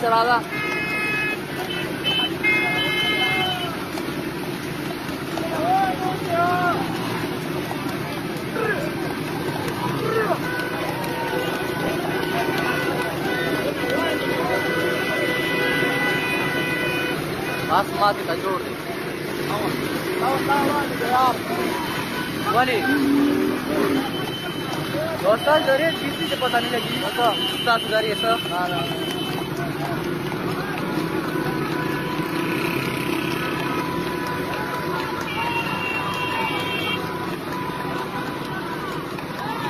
Cerrada. Más matemática, Jordi. Vamos. Vale. Dostal dari sisi cepatan lagi. Apa? Satu dari itu.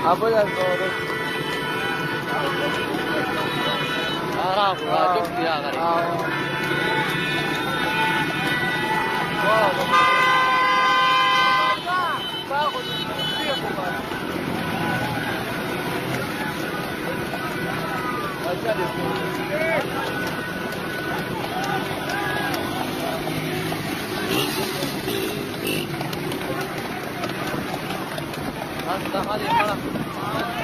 Apa yang kau ada? Arab, Arab dia kali. Wow. Bagus, dia bukan. Aja deh. Hasta kali malam. Mana?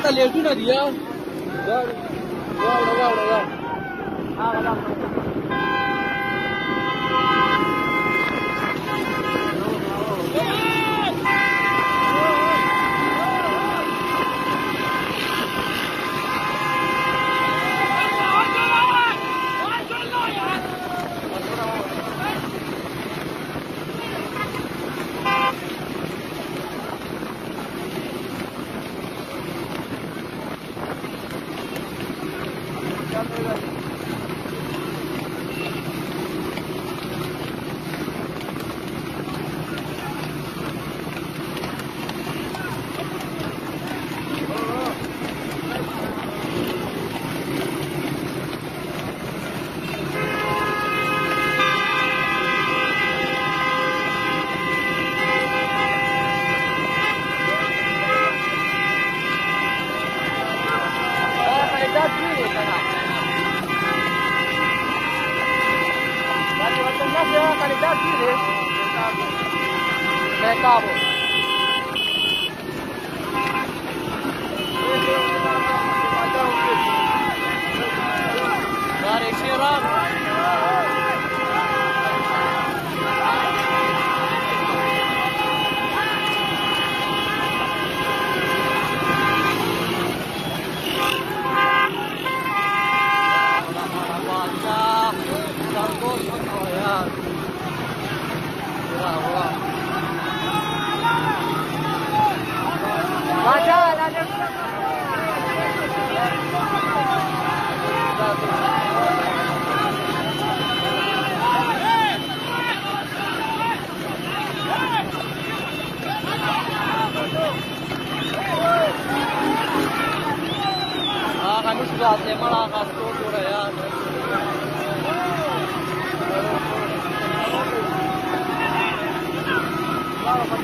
hasta le una día.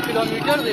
Kilometre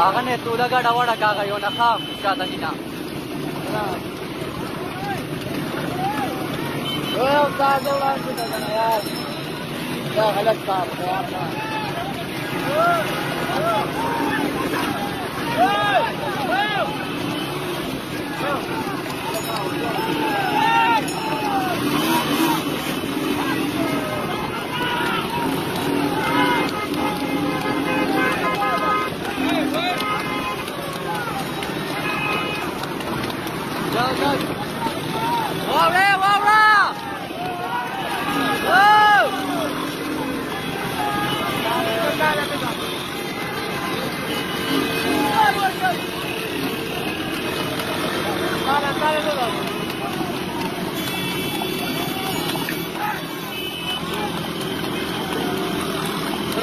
Agaknya tuh udah gak ada wadah kakak yang nakam, kata kita. Oh, kagak langsung kata saya. Kagak ada apa-apa.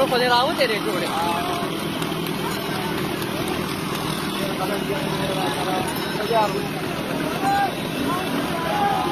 Poder la otra de cubre. Ada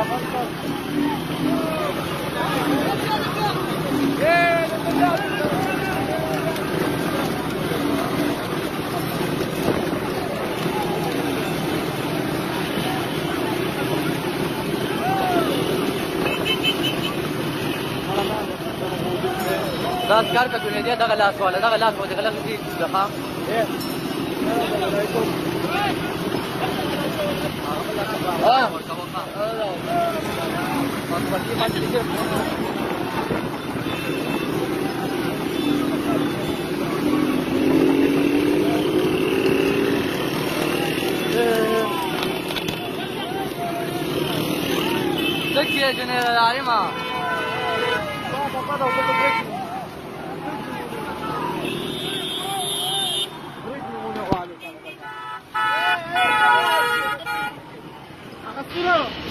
apa? دا کار کچونې دی دغه لاس والا دغه لاس وځي غلط دی ځخه ها دغه جنرال عارمه Let's go.